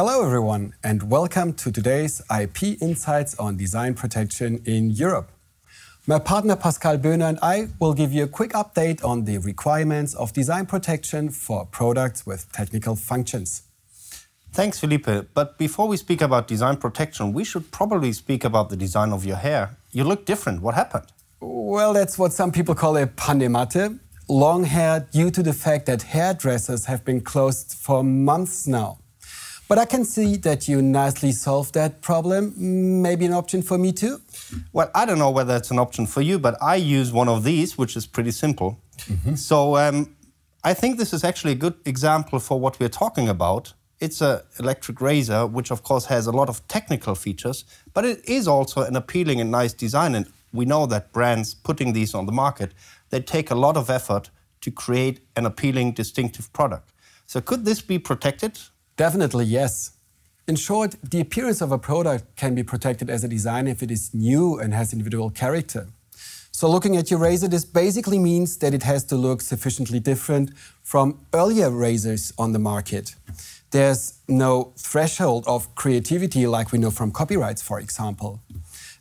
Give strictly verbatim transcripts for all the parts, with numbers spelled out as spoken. Hello everyone and welcome to today's I P Insights on Design Protection in Europe. My partner Pascal Böhner and I will give you a quick update on the requirements of design protection for products with technical functions. Thanks Philippe, but before we speak about design protection, we should probably speak about the design of your hair. You look different, what happened? Well, that's what some people call a pandematte. Long hair due to the fact that hairdressers have been closed for months now. But I can see that you nicely solved that problem. Maybe an option for me too? Well, I don't know whether it's an option for you, but I use one of these, which is pretty simple. Mm-hmm. So um, I think this is actually a good example for what we're talking about. It's an electric razor, which of course has a lot of technical features, but it is also an appealing and nice design. And we know that brands putting these on the market, they take a lot of effort to create an appealing, distinctive product. So could this be protected? Definitely, yes. In short, the appearance of a product can be protected as a design if it is new and has individual character. So looking at your razor, this basically means that it has to look sufficiently different from earlier razors on the market. There's no threshold of creativity like we know from copyrights, for example.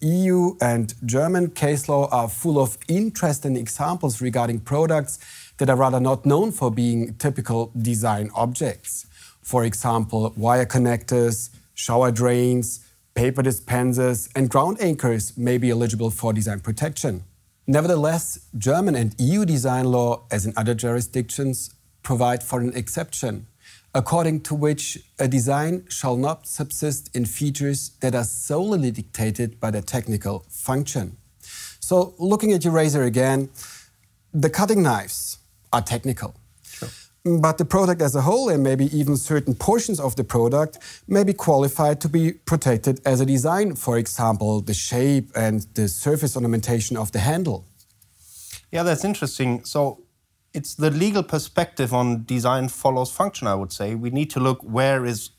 E U and German case law are full of interesting examples regarding products that are rather not known for being typical design objects. For example, wire connectors, shower drains, paper dispensers and ground anchors may be eligible for design protection. Nevertheless, German and E U design law, as in other jurisdictions, provide for an exception, according to which a design shall not subsist in features that are solely dictated by their technical function. So, looking at your razor again, the cutting knives are technical. Sure. But the product as a whole, and maybe even certain portions of the product, may be qualified to be protected as a design, for example, the shape and the surface ornamentation of the handle. Yeah, that's interesting. So, it's the legal perspective on design follows function, I would say. We need to look where is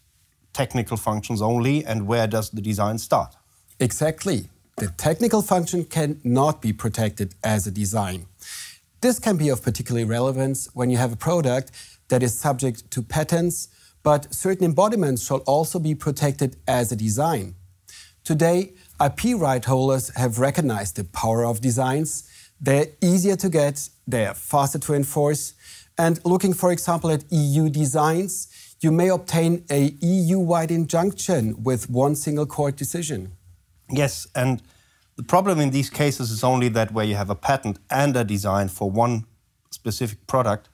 technical functions only and where does the design start. Exactly. The technical function cannot be protected as a design. This can be of particular relevance when you have a product that is subject to patents, but certain embodiments shall also be protected as a design. Today, I P right holders have recognized the power of designs. They're easier to get, they're faster to enforce, and looking, for example, at E U designs, you may obtain a E U-wide injunction with one single court decision. Yes, and the problem in these cases is only that where you have a patent and a design for one specific product,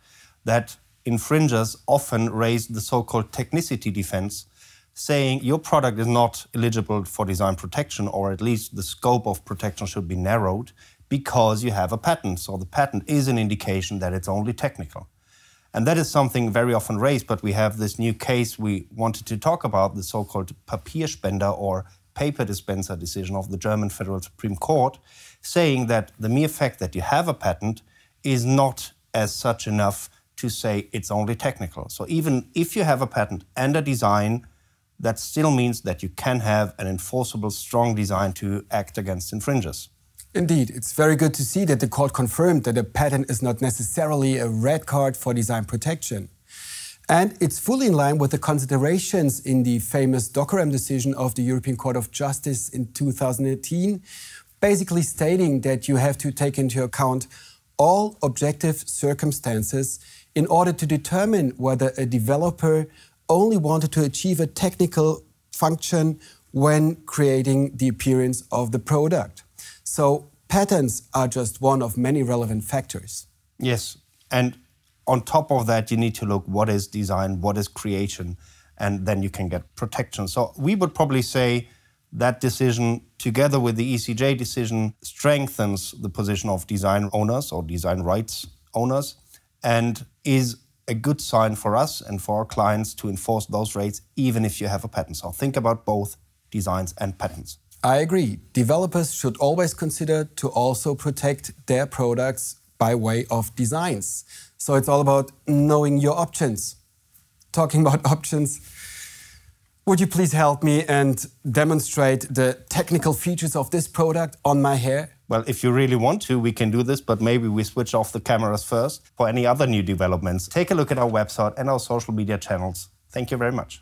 that infringers often raise the so-called technicity defense, saying your product is not eligible for design protection, or at least the scope of protection should be narrowed, because you have a patent. So the patent is an indication that it's only technical. And that is something very often raised, but we have this new case we wanted to talk about, the so-called Papierspender or paper dispenser decision of the German Federal Supreme Court, saying that the mere fact that you have a patent is not as such enough to say it's only technical. So even if you have a patent and a design, that still means that you can have an enforceable, strong design to act against infringers. Indeed, it's very good to see that the court confirmed that a patent is not necessarily a red card for design protection. And it's fully in line with the considerations in the famous Doceram decision of the European Court of Justice in two thousand eighteen, basically stating that you have to take into account all objective circumstances in order to determine whether a developer only wanted to achieve a technical function when creating the appearance of the product. So patents are just one of many relevant factors. Yes, and on top of that, you need to look what is design, what is creation, and then you can get protection. So we would probably say that decision, together with the E C J decision, strengthens the position of design owners or design rights owners, and is a good sign for us and for our clients to enforce those rights, even if you have a patent. So think about both designs and patents. I agree. Developers should always consider to also protect their products by way of designs. So it's all about knowing your options. Talking about options, would you please help me and demonstrate the technical features of this product on my hair? Well, if you really want to, we can do this, but maybe we switch off the cameras first for any other new developments. Take a look at our website and our social media channels. Thank you very much.